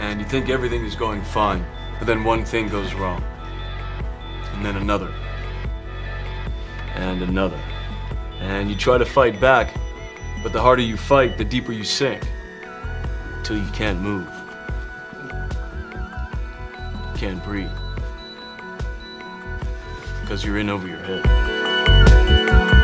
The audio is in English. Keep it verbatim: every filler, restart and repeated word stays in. and you think everything is going fine, but then one thing goes wrong, and then another, and another. And you try to fight back, but the harder you fight, the deeper you sink, until you can't move, can't breathe, because you're in over your head.